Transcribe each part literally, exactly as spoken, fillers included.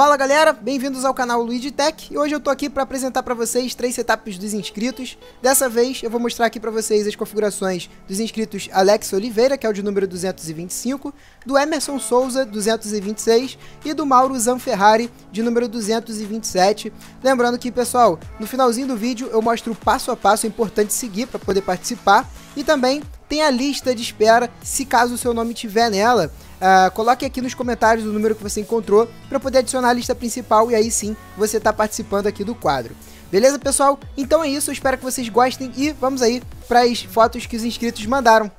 Fala galera, bem-vindos ao canal Luigi Tech, e hoje eu tô aqui para apresentar para vocês três setups dos inscritos. Dessa vez eu vou mostrar aqui para vocês as configurações dos inscritos Alex Oliveira, que é o de número duzentos e vinte e cinco, do Emerson Souza, duzentos e vinte e seis, e do Mauro Zanferrari, de número duzentos e vinte e sete. Lembrando que, pessoal, no finalzinho do vídeo eu mostro o passo a passo importante seguir para poder participar, e também tem a lista de espera, se caso o seu nome tiver nela. Uh, coloque aqui nos comentários o número que você encontrou para poder adicionar a lista principal, e aí sim você está participando aqui do quadro. Beleza, pessoal? Então é isso, eu espero que vocês gostem e vamos aí para as fotos que os inscritos mandaram.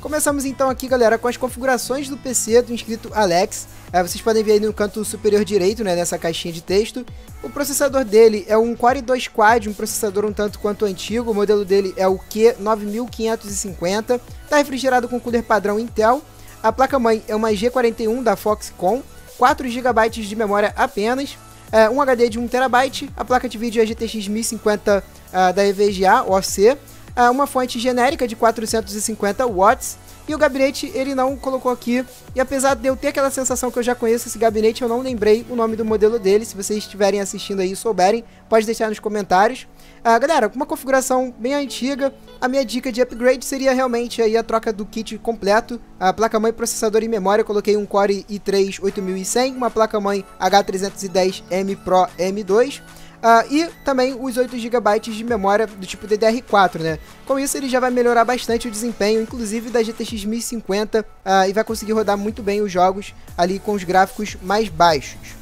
Começamos então aqui, galera, com as configurações do P C do inscrito Alex. É, vocês podem ver aí no canto superior direito, né, nessa caixinha de texto. O processador dele é um Core i dois Quad, um processador um tanto quanto antigo. O modelo dele é o Q nove mil quinhentos e cinquenta. Está refrigerado com cooler padrão Intel. A placa-mãe é uma G quarenta e um da Foxconn, quatro gigabytes de memória apenas, é, um H D de um terabyte, a placa de vídeo é G T X mil e cinquenta uh, da E V G A, O C, é, uma fonte genérica de quatrocentos e cinquenta watts, e o gabinete ele não colocou aqui, e apesar de eu ter aquela sensação que eu já conheço esse gabinete, eu não lembrei o nome do modelo dele. Se vocês estiverem assistindo aí e souberem, pode deixar nos comentários. Uh, galera, uma configuração bem antiga. A minha dica de upgrade seria realmente aí a troca do kit completo. A placa-mãe, processador e memória, eu coloquei um Core i três oito mil e cem, uma placa-mãe H trezentos e dez M Pro M dois, uh, e também os oito gigabytes de memória do tipo D D R quatro, né? Com isso ele já vai melhorar bastante o desempenho, inclusive da G T X mil e cinquenta, uh, e vai conseguir rodar muito bem os jogos ali com os gráficos mais baixos.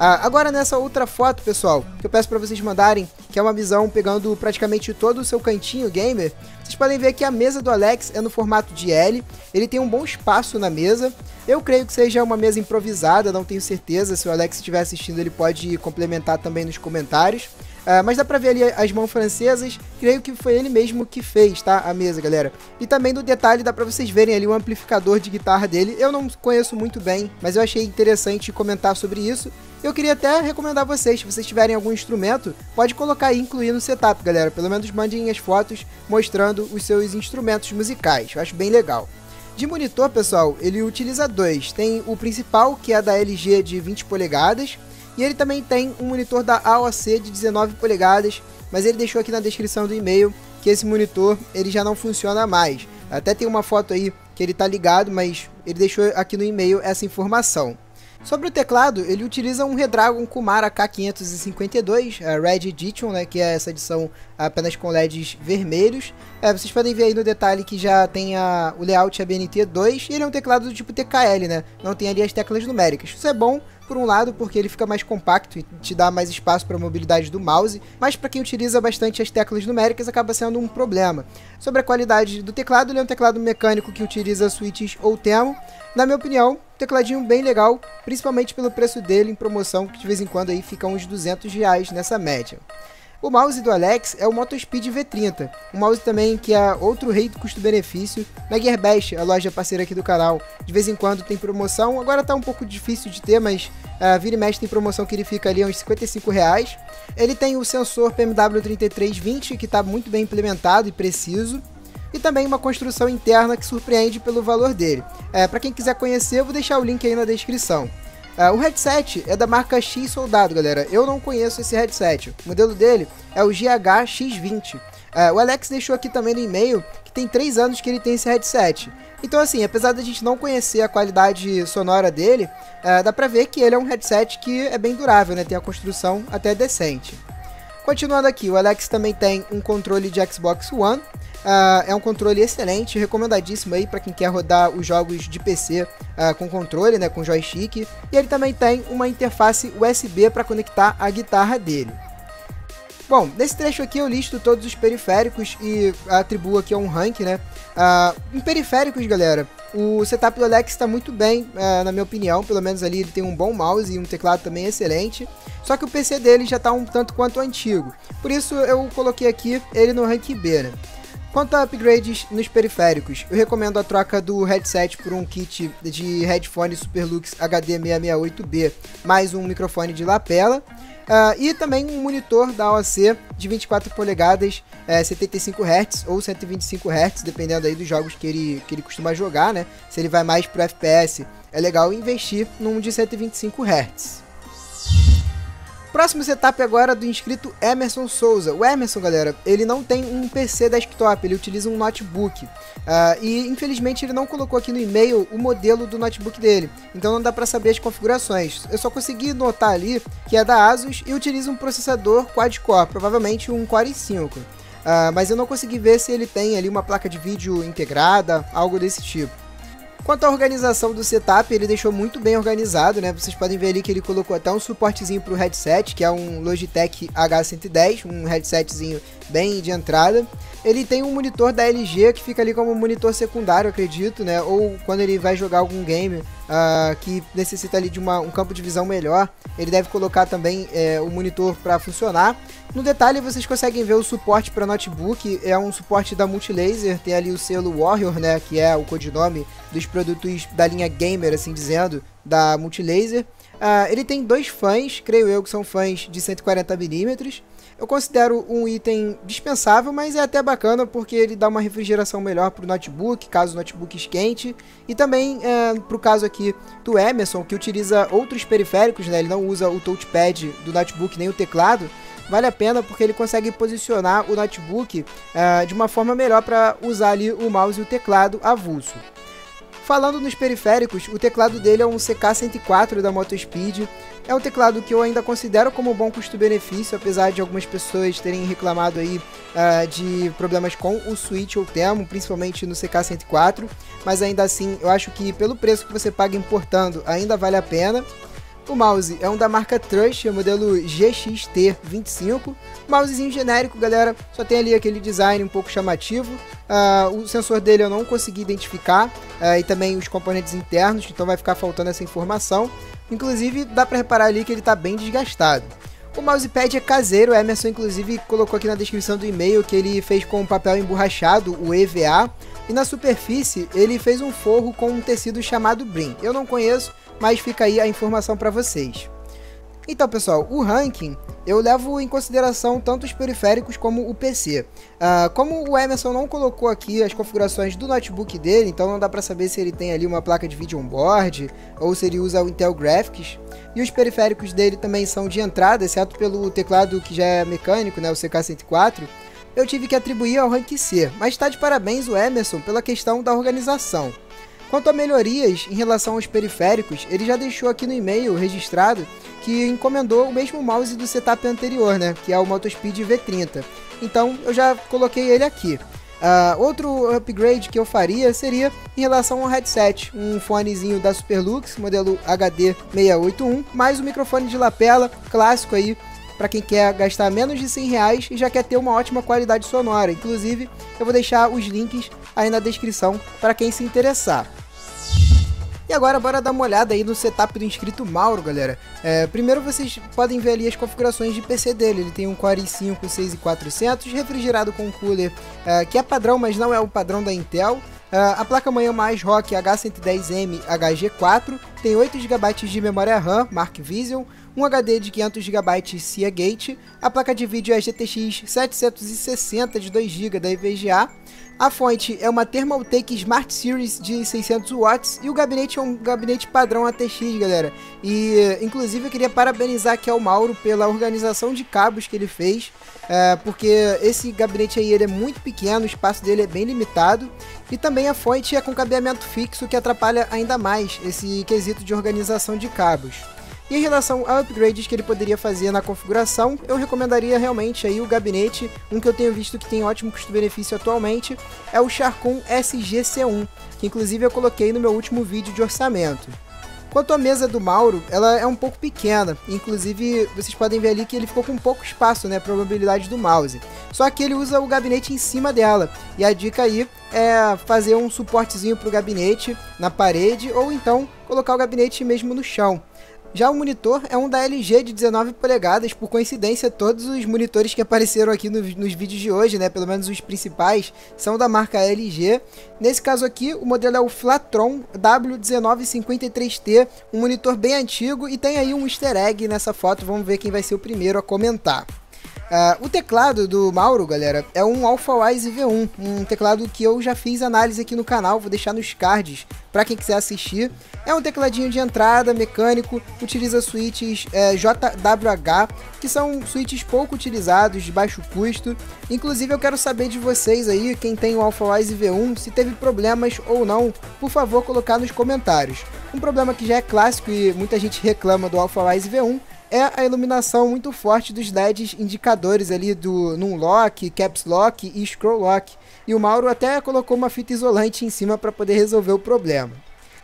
Ah, agora nessa outra foto, pessoal, que eu peço para vocês mandarem, que é uma visão pegando praticamente todo o seu cantinho gamer, vocês podem ver que a mesa do Alex é no formato de L, ele tem um bom espaço na mesa. Eu creio que seja uma mesa improvisada, não tenho certeza, se o Alex estiver assistindo ele pode complementar também nos comentários. Uh, mas dá pra ver ali as mãos francesas, creio que foi ele mesmo que fez, tá? A mesa, galera. E também no detalhe dá pra vocês verem ali o amplificador de guitarra dele. Eu não conheço muito bem, mas eu achei interessante comentar sobre isso. Eu queria até recomendar a vocês, se vocês tiverem algum instrumento, pode colocar e incluir no setup, galera. Pelo menos mandem as fotos mostrando os seus instrumentos musicais, eu acho bem legal. De monitor, pessoal, ele utiliza dois. Tem o principal, que é da L G de vinte polegadas. E ele também tem um monitor da A O C de dezenove polegadas, mas ele deixou aqui na descrição do e-mail que esse monitor ele já não funciona mais. Até tem uma foto aí que ele tá ligado, mas ele deixou aqui no e-mail essa informação. Sobre o teclado, ele utiliza um Redragon Kumara K quinhentos e cinquenta e dois, a Red Edition, né, que é essa edição apenas com L E Ds vermelhos. É, vocês podem ver aí no detalhe que já tem a, o layout A B N T dois, e ele é um teclado do tipo T K L, né, não tem ali as teclas numéricas. Isso é bom, por um lado, porque ele fica mais compacto e te dá mais espaço para a mobilidade do mouse, mas para quem utiliza bastante as teclas numéricas acaba sendo um problema. Sobre a qualidade do teclado, ele é um teclado mecânico que utiliza switches Outemu. Na minha opinião, tecladinho bem legal, principalmente pelo preço dele em promoção, que de vez em quando aí fica uns duzentos reais nessa média. O mouse do Alex é o Motospeed V trinta, um mouse também que é outro rei do custo-benefício. Na Gearbest, a loja parceira aqui do canal, de vez em quando tem promoção, agora tá um pouco difícil de ter, mas uh, vira e mexe tem promoção que ele fica ali uns cinquenta e cinco reais. Ele tem o sensor P M W três três dois zero, que tá muito bem implementado e preciso, e também uma construção interna que surpreende pelo valor dele. É, para quem quiser conhecer, eu vou deixar o link aí na descrição. Uh, o headset é da marca X Soldado, galera. Eu não conheço esse headset. O modelo dele é o G H X vinte. Uh, o Alex deixou aqui também no e-mail que tem três anos que ele tem esse headset. Então assim, apesar da gente não conhecer a qualidade sonora dele, uh, dá pra ver que ele é um headset que é bem durável, né? Tem a construção até decente. Continuando aqui, o Alex também tem um controle de Xbox One. Uh, é um controle excelente, recomendadíssimo aí para quem quer rodar os jogos de P C uh, com controle, né, com joystick. E ele também tem uma interface U S B para conectar a guitarra dele. Bom, nesse trecho aqui eu listo todos os periféricos e atribuo aqui um rank, né? Uh, em periféricos, galera, o setup do Alex está muito bem, uh, na minha opinião. Pelo menos ali ele tem um bom mouse e um teclado também excelente. Só que o P C dele já está um tanto quanto antigo. Por isso eu coloquei aqui ele no rank B, né? Quanto a upgrades nos periféricos, eu recomendo a troca do headset por um kit de headphone Superlux H D seiscentos e sessenta e oito B, mais um microfone de lapela, uh, e também um monitor da A O C de vinte e quatro polegadas, é, setenta e cinco hertz ou cento e vinte e cinco hertz, dependendo aí dos jogos que ele, que ele costuma jogar, né? Se ele vai mais pro F P S, é legal investir num de cento e vinte e cinco hertz. Próximo setup agora do inscrito Emerson Souza. O Emerson, galera, ele não tem um P C desktop, ele utiliza um notebook. Uh, e, infelizmente, ele não colocou aqui no e-mail o modelo do notebook dele. Então não dá pra saber as configurações. Eu só consegui notar ali que é da Asus e utiliza um processador quad-core, provavelmente um Core i cinco. Uh, mas eu não consegui ver se ele tem ali uma placa de vídeo integrada, algo desse tipo. Quanto à organização do setup, ele deixou muito bem organizado, né? Vocês podem ver ali que ele colocou até um suportezinho para o headset, que é um Logitech H cento e dez, um headsetzinho bem de entrada. Ele tem um monitor da L G que fica ali como monitor secundário, acredito, né? Ou quando ele vai jogar algum game uh, que necessita ali de uma, um campo de visão melhor, ele deve colocar também é, o monitor para funcionar. No detalhe, vocês conseguem ver o suporte para notebook, é um suporte da Multilaser, tem ali o selo Warrior, né? Que é o codinome dos produtos da linha gamer, assim dizendo, da Multilaser. Uh, ele tem dois fãs, creio eu que são fãs de cento e quarenta milímetros. Eu considero um item dispensável, mas é até bacana porque ele dá uma refrigeração melhor para o notebook, caso o notebook esquente. E também é, para o caso aqui do Emerson, que utiliza outros periféricos, né? Ele não usa o touchpad do notebook nem o teclado. Vale a pena porque ele consegue posicionar o notebook é, de uma forma melhor para usar ali o mouse e o teclado avulso. Falando nos periféricos, o teclado dele é um C K cento e quatro da Motospeed. É um teclado que eu ainda considero como um bom custo-benefício, apesar de algumas pessoas terem reclamado aí uh, de problemas com o Switch Outemu, principalmente no C K cento e quatro. Mas ainda assim, eu acho que pelo preço que você paga importando, ainda vale a pena. O mouse é um da marca Trust, é o modelo G X T vinte e cinco, mousezinho genérico, galera, só tem ali aquele design um pouco chamativo, uh, o sensor dele eu não consegui identificar, uh, e também os componentes internos, então vai ficar faltando essa informação, inclusive dá para reparar ali que ele está bem desgastado. O mousepad é caseiro, o Emerson inclusive colocou aqui na descrição do e-mail que ele fez com papel emborrachado, o E V A, e na superfície ele fez um forro com um tecido chamado Brim, eu não conheço, mas fica aí a informação para vocês. Então, pessoal, o ranking eu levo em consideração tanto os periféricos como o P C. Uh, como o Emerson não colocou aqui as configurações do notebook dele, então não dá para saber se ele tem ali uma placa de vídeo on-board ou se ele usa o Intel Graphics. E os periféricos dele também são de entrada, exceto pelo teclado que já é mecânico, né, o C K cento e quatro. Eu tive que atribuir ao rank C, mas está de parabéns o Emerson pela questão da organização. Quanto a melhorias em relação aos periféricos, ele já deixou aqui no e-mail registrado que encomendou o mesmo mouse do setup anterior, né, que é o Motospeed V trinta, então eu já coloquei ele aqui. Uh, outro upgrade que eu faria seria em relação ao headset, um fonezinho da Superlux, modelo H D seis oito um, mais um microfone de lapela, clássico aí, para quem quer gastar menos de cem reais e já quer ter uma ótima qualidade sonora. Inclusive, eu vou deixar os links aí na descrição para quem se interessar. E agora bora dar uma olhada aí no setup do inscrito Mauro, galera. É, primeiro vocês podem ver ali as configurações de P C dele. Ele tem um Core i cinco seis mil e quatrocentos, refrigerado com cooler, é, que é padrão, mas não é o padrão da Intel. Uh, a placa-mãe é uma ASRock H cento e dez M H G quatro, tem oito gigabytes de memória RAM, Mark Vision, um H D de quinhentos gigabytes Seagate, a placa de vídeo é G T X setecentos e sessenta de dois gigas da E V G A, a fonte é uma Thermaltake Smart Series de seiscentos watts e o gabinete é um gabinete padrão A T X, galera. E inclusive eu queria parabenizar aqui ao Mauro pela organização de cabos que ele fez, uh, porque esse gabinete aí ele é muito pequeno, o espaço dele é bem limitado. E também a fonte é com cabeamento fixo, que atrapalha ainda mais esse quesito de organização de cabos. E em relação a upgrades que ele poderia fazer na configuração, eu recomendaria realmente aí o gabinete, um que eu tenho visto que tem ótimo custo-benefício atualmente, é o Sharkun S G C um, que inclusive eu coloquei no meu último vídeo de orçamento. Quanto à mesa do Mauro, ela é um pouco pequena, inclusive vocês podem ver ali que ele ficou com pouco espaço, né, para a mobilidade do mouse. Só que ele usa o gabinete em cima dela, e a dica aí é fazer um suportezinho para o gabinete na parede, ou então colocar o gabinete mesmo no chão. Já o monitor é um da L G de dezenove polegadas, por coincidência todos os monitores que apareceram aqui no, nos vídeos de hoje, né, pelo menos os principais, são da marca L G. Nesse caso aqui, o modelo é o Flatron W dezenove cinquenta e três T, um monitor bem antigo e tem aí um easter egg nessa foto, vamos ver quem vai ser o primeiro a comentar. Uh, o teclado do Mauro, galera, é um Alphawise V um, um teclado que eu já fiz análise aqui no canal, vou deixar nos cards para quem quiser assistir. É um tecladinho de entrada, mecânico, utiliza switches é, J W H, que são switches pouco utilizados, de baixo custo. Inclusive eu quero saber de vocês aí, quem tem o Alphawise V um, se teve problemas ou não, por favor colocar nos comentários. Um problema que já é clássico e muita gente reclama do Alphawise V um, é a iluminação muito forte dos L E Ds indicadores ali do num lock, caps lock e scroll lock. E o Mauro até colocou uma fita isolante em cima para poder resolver o problema.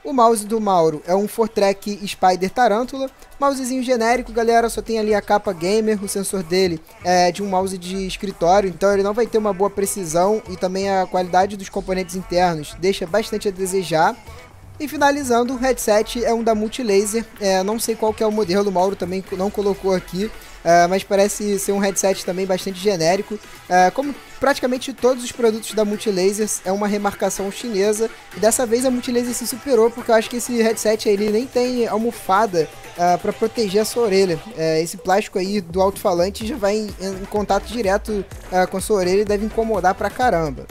O mouse do Mauro é um four track Spider Tarantula, mousezinho genérico, galera, só tem ali a capa gamer, o sensor dele é de um mouse de escritório, então ele não vai ter uma boa precisão e também a qualidade dos componentes internos deixa bastante a desejar. E finalizando, o headset é um da Multilaser, é, não sei qual que é o modelo, o Mauro também não colocou aqui, é, mas parece ser um headset também bastante genérico, é, como praticamente todos os produtos da Multilaser, é uma remarcação chinesa, e dessa vez a Multilaser se superou, porque eu acho que esse headset aí, ele nem tem almofada é, para proteger a sua orelha, é, esse plástico aí do alto-falante já vai em, em contato direto é, com a sua orelha e deve incomodar pra caramba.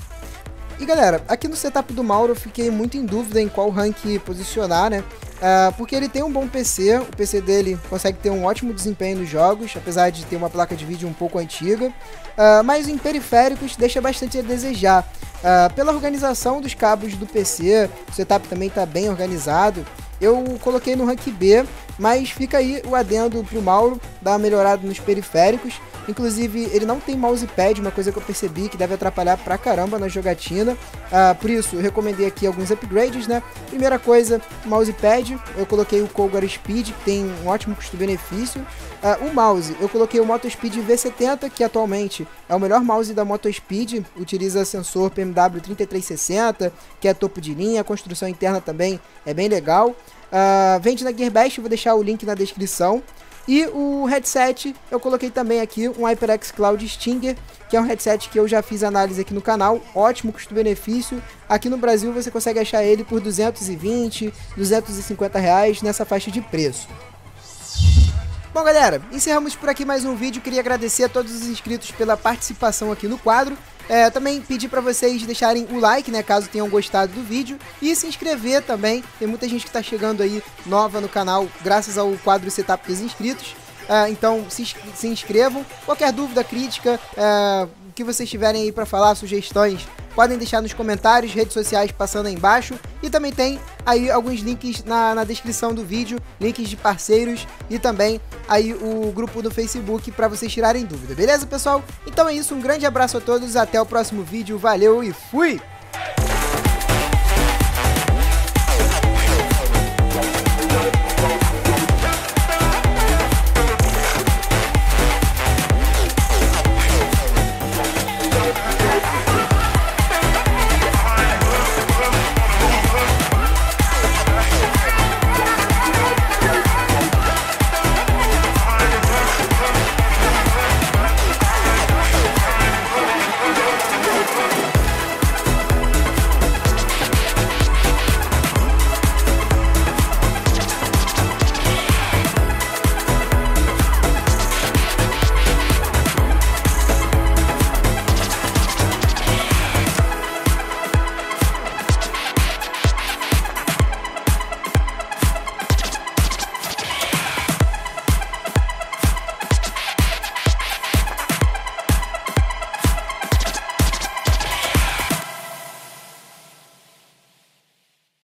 E galera, aqui no setup do Mauro eu fiquei muito em dúvida em qual rank posicionar, né? Uh, porque ele tem um bom P C, o P C dele consegue ter um ótimo desempenho nos jogos, apesar de ter uma placa de vídeo um pouco antiga, uh, mas em periféricos deixa bastante a desejar. Uh, pela organização dos cabos do P C, o setup também está bem organizado, eu coloquei no rank B, mas fica aí o adendo pro Mauro, dá uma melhorada nos periféricos. Inclusive, ele não tem mousepad, uma coisa que eu percebi que deve atrapalhar pra caramba na jogatina. Ah, por isso, eu recomendei aqui alguns upgrades, né? Primeira coisa, mousepad. Eu coloquei o Colgar Speed, que tem um ótimo custo-benefício. Ah, o mouse, eu coloquei o Motospeed V setenta, que atualmente é o melhor mouse da Motospeed. Utiliza sensor P M W três três dois zero, que é topo de linha. A construção interna também é bem legal. Ah, vende na Gearbest, vou deixar o link na descrição. E o headset, eu coloquei também aqui um HyperX Cloud Stinger, que é um headset que eu já fiz análise aqui no canal, ótimo custo-benefício. Aqui no Brasil você consegue achar ele por duzentos e vinte, duzentos e cinquenta reais nessa faixa de preço. Bom galera, encerramos por aqui mais um vídeo, queria agradecer a todos os inscritos pela participação aqui no quadro. É, também pedi para vocês deixarem o like, né, caso tenham gostado do vídeo, e se inscrever também, tem muita gente que está chegando aí nova no canal graças ao quadro Setup dos Inscritos, é, então se, se inscrevam, qualquer dúvida, crítica, é, o que vocês tiverem aí para falar, sugestões, podem deixar nos comentários, redes sociais passando aí embaixo, e também tem aí alguns links na, na descrição do vídeo, links de parceiros e também aí o grupo do Facebook para vocês tirarem dúvida, beleza pessoal? Então é isso, um grande abraço a todos, até o próximo vídeo, valeu e fui!